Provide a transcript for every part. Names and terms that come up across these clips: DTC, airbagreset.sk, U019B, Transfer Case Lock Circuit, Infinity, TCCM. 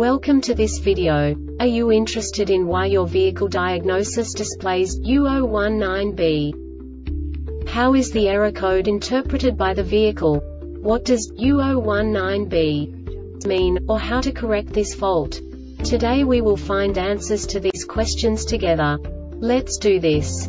Welcome to this video. Are you interested in why your vehicle diagnosis displays U019B? How is the error code interpreted by the vehicle? What does U019B mean, or how to correct this fault? Today we will find answers to these questions together. Let's do this.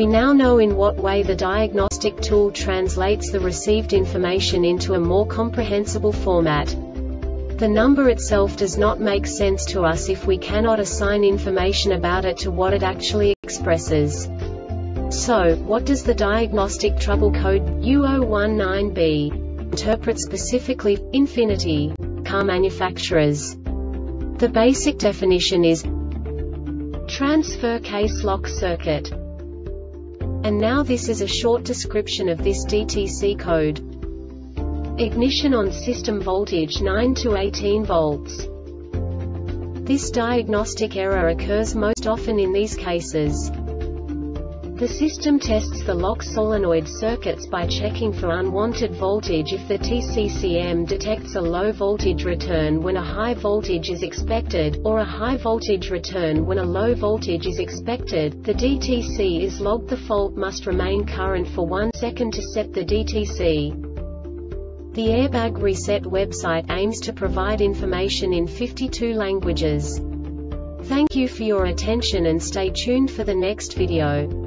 We now know in what way the diagnostic tool translates the received information into a more comprehensible format. The number itself does not make sense to us if we cannot assign information about it to what it actually expresses. So, what does the diagnostic trouble code U019B interpret specifically, Infinity, car manufacturers? The basic definition is Transfer Case Lock Circuit. And now this is a short description of this DTC code. Ignition on, system voltage 9 to 18 volts. This diagnostic error occurs most often in these cases. The system tests the lock solenoid circuits by checking for unwanted voltage. If the TCCM detects a low voltage return when a high voltage is expected, or a high voltage return when a low voltage is expected, the DTC is logged. The fault must remain current for 1 second to set the DTC. The Airbag Reset website aims to provide information in 52 languages. Thank you for your attention and stay tuned for the next video.